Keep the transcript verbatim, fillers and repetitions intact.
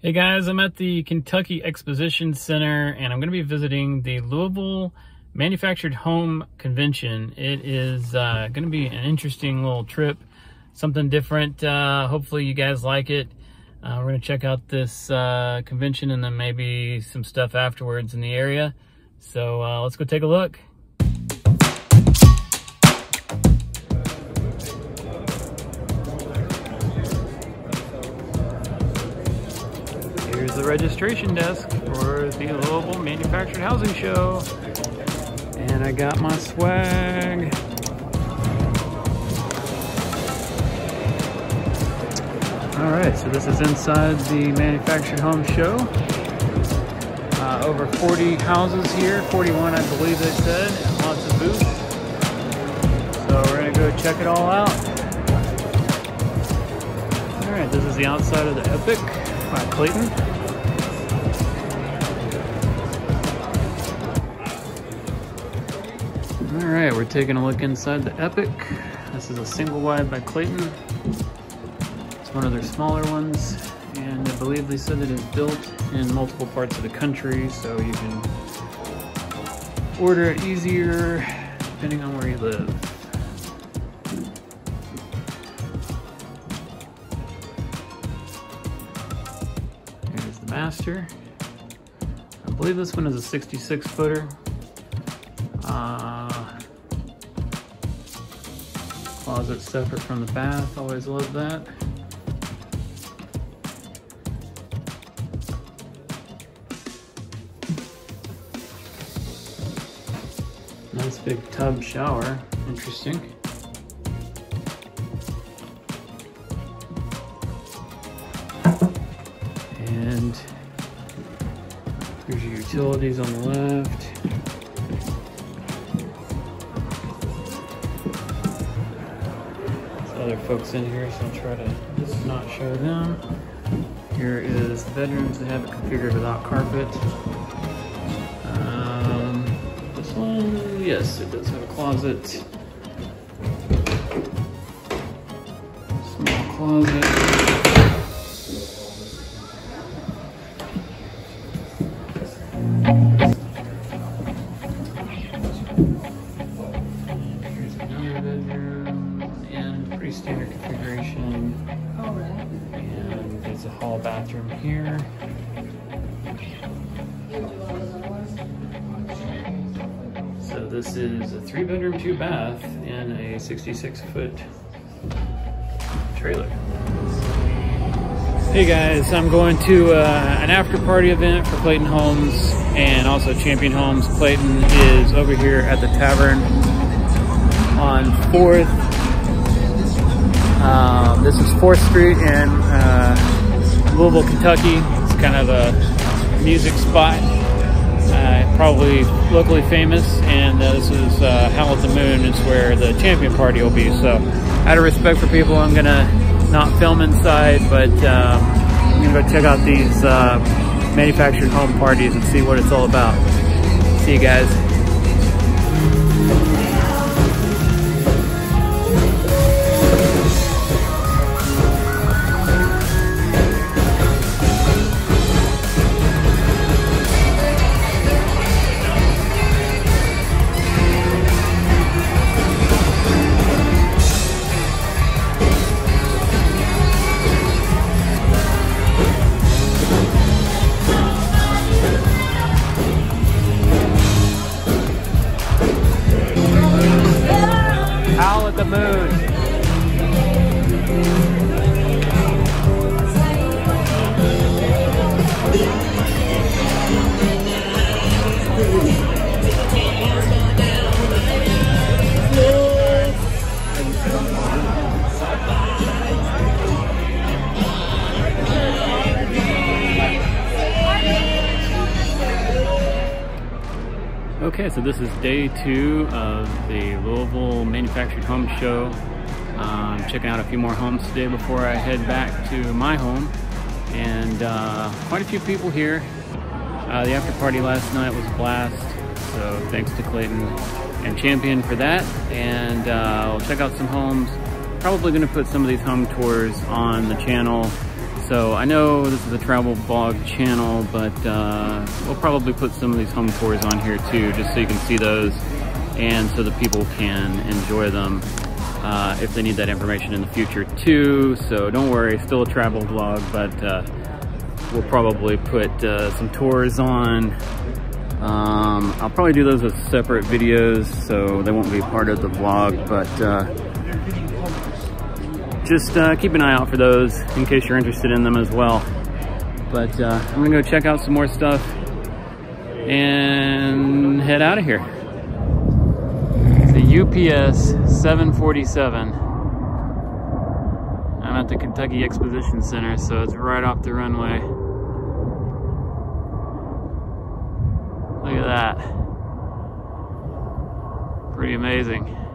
Hey guys, I'm at the Kentucky Exposition Center and I'm going to be visiting the Louisville Manufactured Home Convention. It is uh, going to be an interesting little trip, something different. Uh, hopefully you guys like it. Uh, we're going to check out this uh, convention and then maybe some stuff afterwards in the area. So uh, let's go take a look. The registration desk for the Louisville Manufactured Housing Show, and I got my swag. All right, so this is inside the Manufactured Home Show. Uh, over forty houses here, forty-one I believe they said, and lots of booths. So we're gonna go check it all out. All right, this is the outside of the Epic by Clayton. All right, we're taking a look inside the Epic. This is a single wide by Clayton. It's one of their smaller ones, and I believe they said that it's built in multiple parts of the country, so you can order it easier depending on where you live. There's the master. I believe this one is a sixty-six footer. Uh, Closet separate from the bath, always love that. Nice big tub shower, interesting. And here's your utilities on the left. Other folks in here, so I'll try to just not show them. Here is the bedrooms. They have it configured without carpet. Um, this one, yes, it does have a closet. Small closet. Here's another bedroom. And pretty standard configuration. All right. And there's a hall bathroom here. So this is a three bedroom, two bath in a sixty-six foot trailer. Hey guys, I'm going to uh, an after party event for Clayton Homes and also Champion Homes. Clayton is over here at the tavern on fourth. Um, this is fourth Street in uh, Louisville, Kentucky. It's kind of a music spot, uh, probably locally famous, and uh, this is uh, Howl at the Moon. It's where the champion party will be, so out of respect for people, I'm going to not film inside, but um, I'm going to go check out these uh, manufactured home parties and see what it's all about. See you guys. The moon. Okay, so this is day two of the Louisville Manufactured Home Show. I'm um, checking out a few more homes today before I head back to my home. And uh, quite a few people here. Uh, the after party last night was a blast. So thanks to Clayton and Champion for that. And uh, I'll check out some homes. Probably gonna put some of these home tours on the channel. So I know this is a travel vlog channel, but uh, we'll probably put some of these home tours on here too, just so you can see those and so the people can enjoy them uh, if they need that information in the future too. So don't worry, still a travel vlog, but uh, we'll probably put uh, some tours on. Um, I'll probably do those as separate videos, so they won't be part of the vlog, but uh, just uh, keep an eye out for those in case you're interested in them as well. But uh, I'm gonna go check out some more stuff and head out of here. The U P S seven forty-seven. I'm at the Kentucky Exposition Center, so it's right off the runway. Look at that. Pretty amazing.